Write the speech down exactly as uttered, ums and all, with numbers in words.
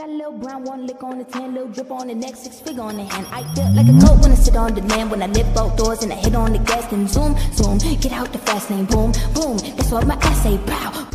Got a little brown, one lick on the tan, little drip on the next, six figure on the hand. I feel like a coat when I sit on the land, when I lift both doors and I hit on the gas, then zoom, zoom, get out the fast lane, boom, boom. That's what my ass say, pow.